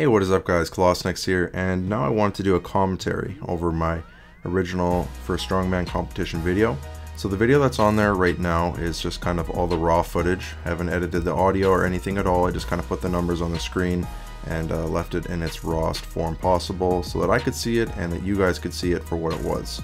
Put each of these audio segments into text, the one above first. Hey, what is up guys, Colossnex here, and now I wanted to do a commentary over my original First Strongman competition video. So the video that's on there right now is just kind of all the raw footage. I haven't edited the audio or anything at all. I just kind of put the numbers on the screen and left it in its rawest form possible so that I could see it and that you guys could see it for what it was.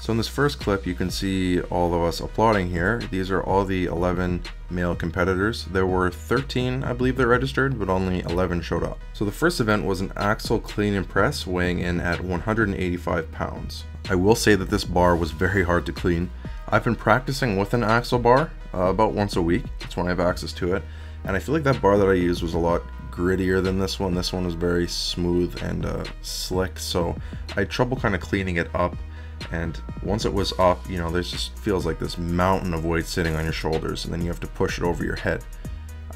So in this first clip you can see all of us applauding here. These are all the 11 male competitors. There were 13 I believe that registered, but only 11 showed up. So the first event was an axle clean and press weighing in at 185 pounds. I will say that this bar was very hard to clean. I've been practicing with an axle bar about once a week. That's when I have access to it. And I feel like that bar that I used was a lot grittier than this one. This one was very smooth and slick, so I had trouble kind of cleaning it up. And once it was up, you know, there's just feels like this mountain of weight sitting on your shoulders, and then you have to push it over your head.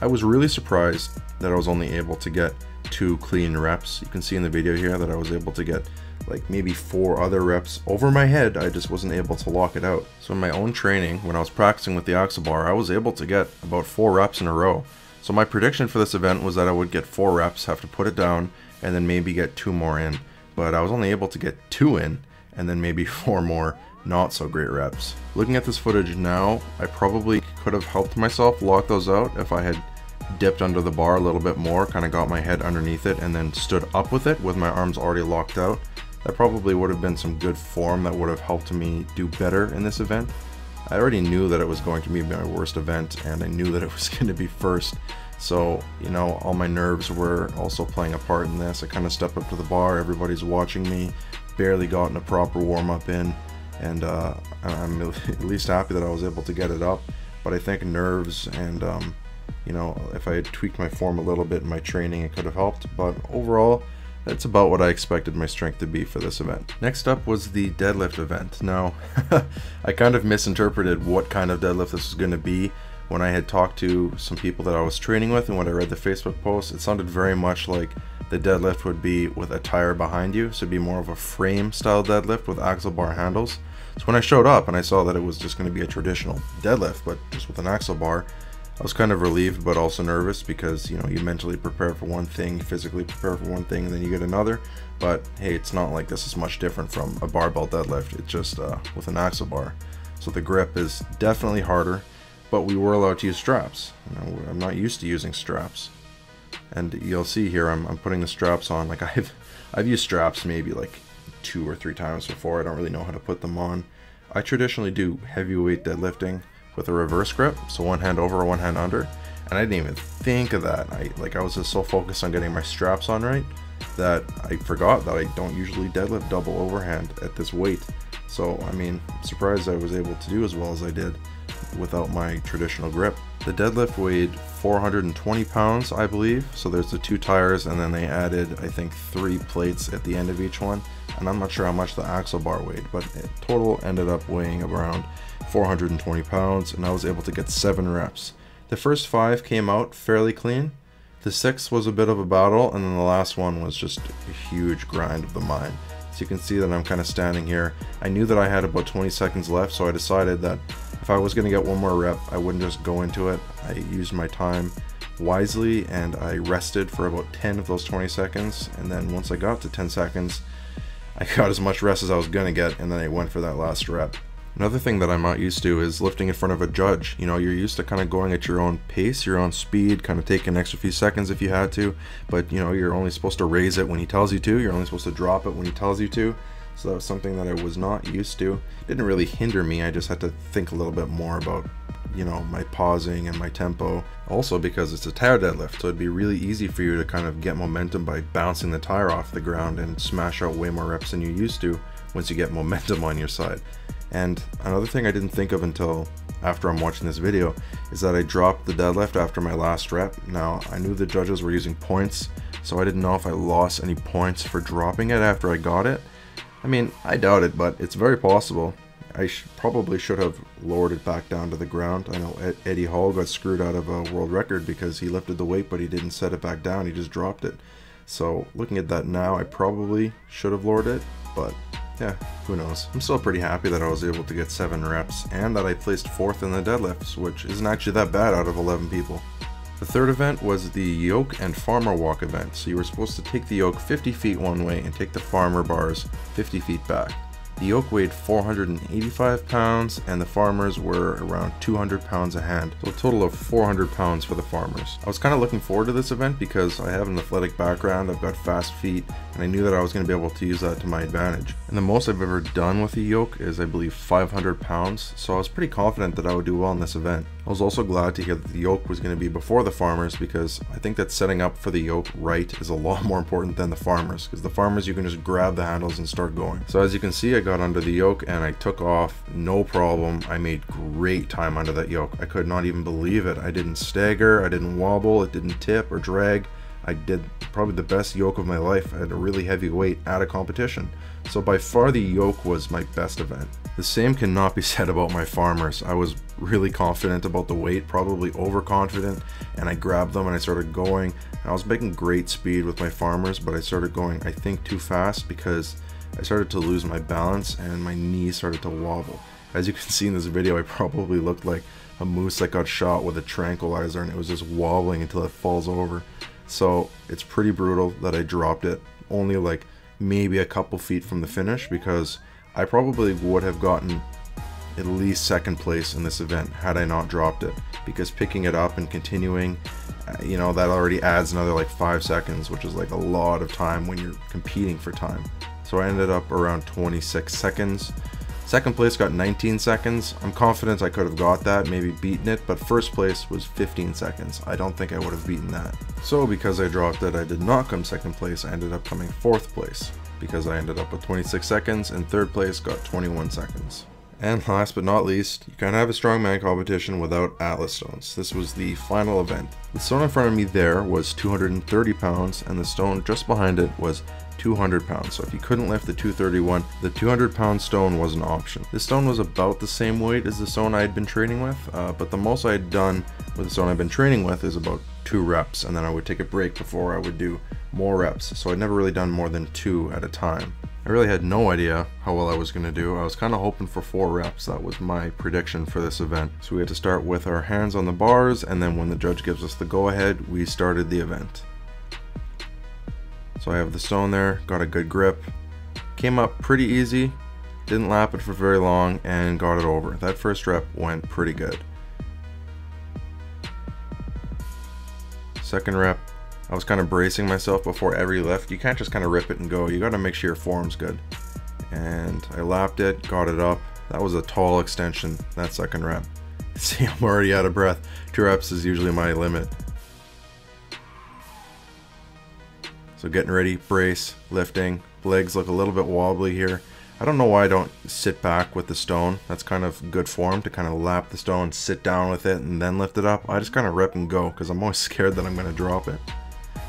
I was really surprised that I was only able to get 2 clean reps. You can see in the video here that I was able to get like maybe 4 other reps over my head. I just wasn't able to lock it out. So in my own training, when I was practicing with the axle bar, I was able to get about 4 reps in a row. So my prediction for this event was that I would get 4 reps, have to put it down, and then maybe get 2 more in. But I was only able to get 2 in, and then maybe 4 more not so great reps. Looking at this footage now, I probably could have helped myself lock those out if I had dipped under the bar a little bit more, kind of got my head underneath it and then stood up with it with my arms already locked out. That probably would have been some good form that would have helped me do better in this event. I already knew that it was going to be my worst event, and I knew that it was going to be first. So, you know, all my nerves were also playing a part in this. I kind of stepped up to the bar, everybody's watching me, barely gotten a proper warm-up in, and I'm at least happy that I was able to get it up. But I think nerves and you know, if I had tweaked my form a little bit in my training, it could have helped. But overall, that's about what I expected my strength to be for this event. Next up was the deadlift event. Now I kind of misinterpreted what kind of deadlift this was going to be. When I had talked to some people that I was training with and when I read the Facebook post, it sounded very much like the deadlift would be with a tire behind you, so it'd be more of a frame style deadlift with axle bar handles. So when I showed up and I saw that it was just going to be a traditional deadlift but just with an axle bar, I was kind of relieved but also nervous, because you know, you mentally prepare for one thing, you physically prepare for one thing, and then you get another. But hey, it's not like this is much different from a barbell deadlift, it's just with an axle bar. So the grip is definitely harder, but we were allowed to use straps. You know, I'm not used to using straps. And you'll see here, I'm putting the straps on. Like I've used straps maybe like 2 or 3 times before. I don't really know how to put them on. I traditionally do heavyweight deadlifting with a reverse grip, so one hand over, one hand under. And I didn't even think of that. I was just so focused on getting my straps on right that I forgot that I don't usually deadlift double overhand at this weight. So I mean, I'm surprised I was able to do as well as I did without my traditional grip. The deadlift weighed 420 pounds, I believe. So there's the 2 tires, and then they added, I think, 3 plates at the end of each one. And I'm not sure how much the axle bar weighed, but it total ended up weighing around 420 pounds, and I was able to get 7 reps. The first 5 came out fairly clean. The 6th was a bit of a battle, and then the last one was just a huge grind of the mind. So you can see that I'm kind of standing here. I knew that I had about 20 seconds left, so I decided that if I was going to get one more rep, I wouldn't just go into it. I used my time wisely and I rested for about 10 of those 20 seconds. And then once I got to 10 seconds, I got as much rest as I was going to get, and then I went for that last rep. Another thing that I'm not used to is lifting in front of a judge. You know, you're used to kind of going at your own pace, your own speed, kind of taking an extra few seconds if you had to. But, you know, you're only supposed to raise it when he tells you to. You're only supposed to drop it when he tells you to. So that was something that I was not used to. It didn't really hinder me. I just had to think a little bit more about, you know, my pausing and my tempo. Also because it's a tire deadlift, so it'd be really easy for you to kind of get momentum by bouncing the tire off the ground and smash out way more reps than you used to once you get momentum on your side. And another thing I didn't think of until after I'm watching this video is that I dropped the deadlift after my last rep. Now, I knew the judges were using points, so I didn't know if I lost any points for dropping it after I got it. I mean, I doubt it, but it's very possible. I probably should have lowered it back down to the ground. I know Eddie Hall got screwed out of a world record because he lifted the weight, but he didn't set it back down, he just dropped it. So looking at that now, I probably should have lowered it, but yeah, who knows. I'm still pretty happy that I was able to get 7 reps and that I placed 4th in the deadlifts, which isn't actually that bad out of 11 people. The third event was the Yoke and Farmer Walk event, so you were supposed to take the yoke 50 feet one way and take the farmer bars 50 feet back. The yoke weighed 485 pounds and the farmers were around 200 pounds a hand, so a total of 400 pounds for the farmers. I was kind of looking forward to this event because I have an athletic background, I've got fast feet, and I knew that I was going to be able to use that to my advantage. And the most I've ever done with a yoke is I believe 500 pounds, so I was pretty confident that I would do well in this event. I was also glad to hear that the yoke was going to be before the farmers because I think that setting up for the yoke right is a lot more important than the farmers, because the farmers you can just grab the handles and start going. So as you can see, I got under the yoke and I took off no problem. I made great time under that yoke. I could not even believe it. I didn't stagger, I didn't wobble, it didn't tip or drag. I did probably the best yoke of my life at a really heavy weight at a competition. So by far the yoke was my best event. The same cannot be said about my farmers. I was really confident about the weight, probably overconfident, and I grabbed them and I started going. I was making great speed with my farmers, but I started going, I think, too fast because I started to lose my balance and my knees started to wobble. As you can see in this video, I probably looked like a moose that got shot with a tranquilizer and it was just wobbling until it falls over. So it's pretty brutal that I dropped it only like maybe a couple feet from the finish, because I probably would have gotten at least second place in this event had I not dropped it, because picking it up and continuing, you know, that already adds another like 5 seconds, which is like a lot of time when you're competing for time. So I ended up around 26 seconds. Second place got 19 seconds. I'm confident I could have got that, maybe beaten it, but first place was 15 seconds. I don't think I would have beaten that. So because I dropped it, I did not come second place. I ended up coming fourth place because I ended up with 26 seconds and third place got 21 seconds. And last but not least, you can't have a strongman competition without Atlas stones. This was the final event. The stone in front of me there was 230 pounds and the stone just behind it was 200 pounds. So if you couldn't lift the 231, the 200 pound stone was an option. This stone was about the same weight as the stone I had been training with, but the most I had done with the stone I've been training with is about 2 reps, and then I would take a break before I would do more reps. So I'd never really done more than 2 at a time. I really had no idea how well I was going to do. I was kind of hoping for 4 reps. That was my prediction for this event. So we had to start with our hands on the bars, and then when the judge gives us the go-ahead, we started the event. So I have the stone there, got a good grip, came up pretty easy, didn't lap it for very long, and got it over. That first rep went pretty good. Second rep, I was kind of bracing myself before every lift. You can't just kind of rip it and go. You got to make sure your form's good. And I lapped it, got it up. That was a tall extension, that second rep. See, I'm already out of breath. 2 reps is usually my limit. So getting ready, brace, lifting. Legs look a little bit wobbly here. I don't know why I don't sit back with the stone. That's kind of good form, to kind of lap the stone, sit down with it, and then lift it up. I just kind of rip and go because I'm always scared that I'm going to drop it.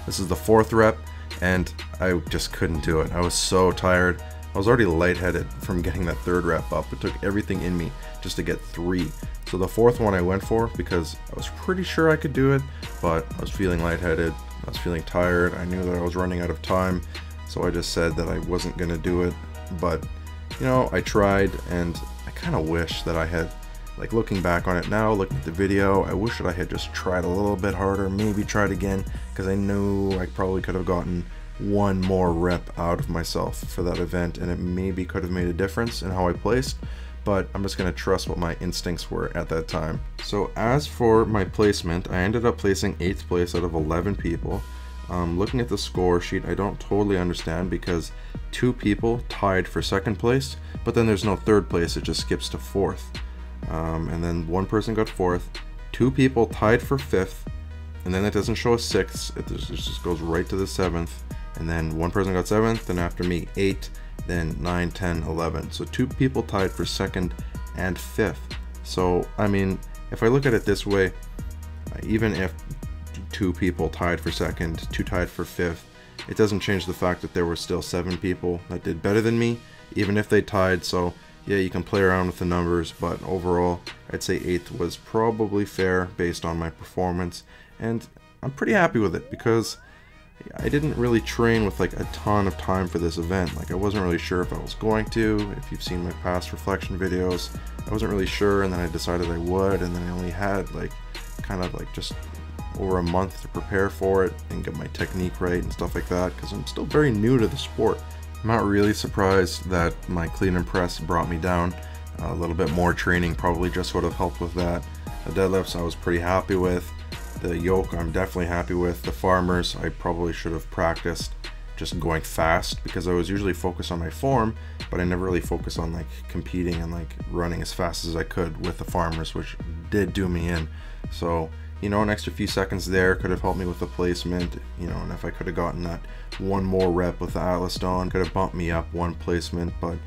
This is the 4th rep, and I just couldn't do it. I was so tired. I was already lightheaded from getting that 3rd rep up. It took everything in me just to get 3. So the 4th one I went for because I was pretty sure I could do it, but I was feeling lightheaded. I was feeling tired. I knew that I was running out of time, so I just said that I wasn't going to do it. But, you know, I tried, and I kind of wish that I had, like, looking back on it now, looking at the video, I wish that I had just tried a little bit harder, maybe tried again, because I knew I probably could have gotten 1 more rep out of myself for that event, and it maybe could have made a difference in how I placed, but I'm just going to trust what my instincts were at that time. So as for my placement, I ended up placing 8th place out of 11 people. Looking at the score sheet, I don't totally understand, because 2 people tied for 2nd place, but then there's no 3rd place, it just skips to 4th. And then 1 person got 4th, 2 people tied for 5th, and then it doesn't show a 6th, it just goes right to the 7th, and then 1 person got 7th, and after me 8, then 9, 10, 11. So 2 people tied for 2nd and 5th. So, I mean, if I look at it this way, even if 2 people tied for 2nd, 2 tied for 5th, it doesn't change the fact that there were still 7 people that did better than me, even if they tied. So yeah, you can play around with the numbers, but overall, I'd say 8th was probably fair based on my performance, and I'm pretty happy with it because I didn't really train with like a ton of time for this event. Like, I wasn't really sure if I was going to. If you've seen my past reflection videos, I wasn't really sure, and then I decided I would, and then I only had like kind of like just over a month to prepare for it and get my technique right and stuff like that, because I'm still very new to the sport. I'm not really surprised that my clean and press brought me down. A little bit more training probably just would have helped with that. The deadlifts I was pretty happy with. The yoke I'm definitely happy with. The farmers I probably should have practiced just going fast, because I was usually focused on my form, but I never really focused on like competing and like running as fast as I could with the farmers, which did do me in. So, you know, an extra few seconds there could have helped me with the placement, you know, and if I could have gotten that one more rep with the Atlas Dawn, could have bumped me up one placement. But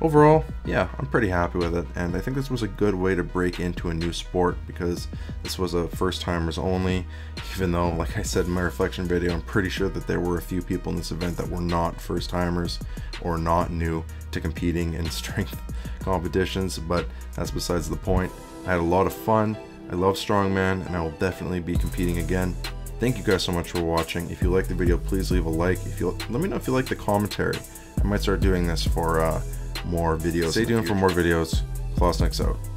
overall, yeah, I'm pretty happy with it, and I think this was a good way to break into a new sport, because this was a first timers only, even though, like I said in my reflection video, I'm pretty sure that there were a few people in this event that were not first timers or not new to competing in strength competitions, but that's besides the point. I had a lot of fun, I love strongman, and I will definitely be competing again. Thank you guys so much for watching. If you liked the video, please leave a like. If you let me know if you like the commentary, I might start doing this for more videos. Stay tuned for more videos. Klasnik's out.